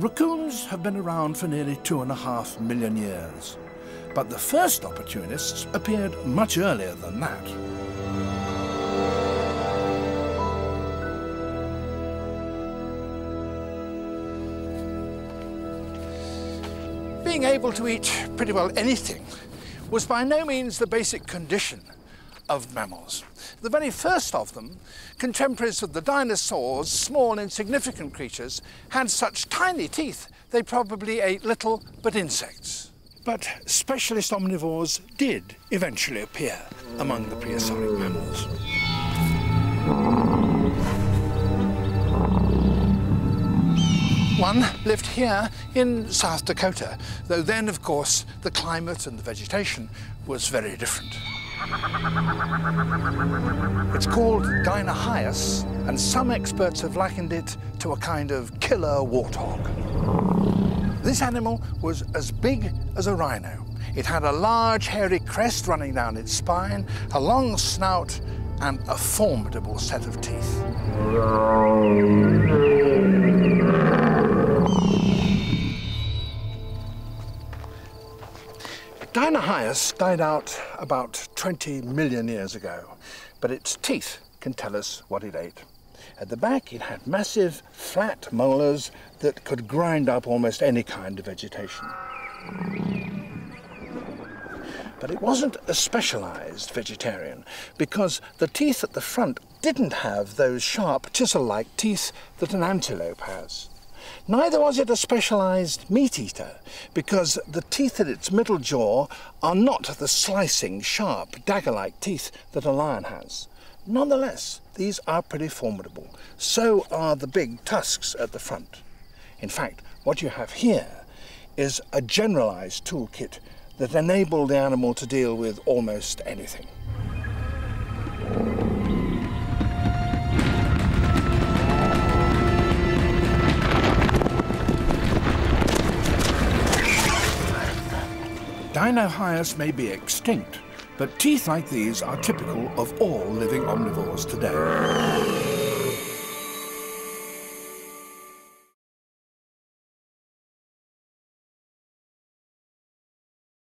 Raccoons have been around for nearly 2.5 million years, but the first opportunists appeared much earlier than that. Being able to eat pretty well anything was by no means the basic condition of mammals. The very first of them, contemporaries of the dinosaurs, small insignificant creatures, had such tiny teeth they probably ate little but insects. But specialist omnivores did eventually appear among the prehistoric mammals. One lived here in South Dakota, though then, of course, the climate and the vegetation was very different. It's called Dinohyus, and some experts have likened it to a kind of killer warthog. This animal was as big as a rhino. It had a large hairy crest running down its spine, a long snout, and a formidable set of teeth. Dinohyus died out about 20 million years ago, but its teeth can tell us what it ate. At the back, it had massive, flat molars that could grind up almost any kind of vegetation. But it wasn't a specialized vegetarian, because the teeth at the front didn't have those sharp, chisel-like teeth that an antelope has. Neither was it a specialised meat eater, because the teeth at its middle jaw are not the slicing, sharp, dagger-like teeth that a lion has. Nonetheless, these are pretty formidable. So are the big tusks at the front. In fact, what you have here is a generalised toolkit that enabled the animal to deal with almost anything. Dinohyus may be extinct, but teeth like these are typical of all living omnivores today.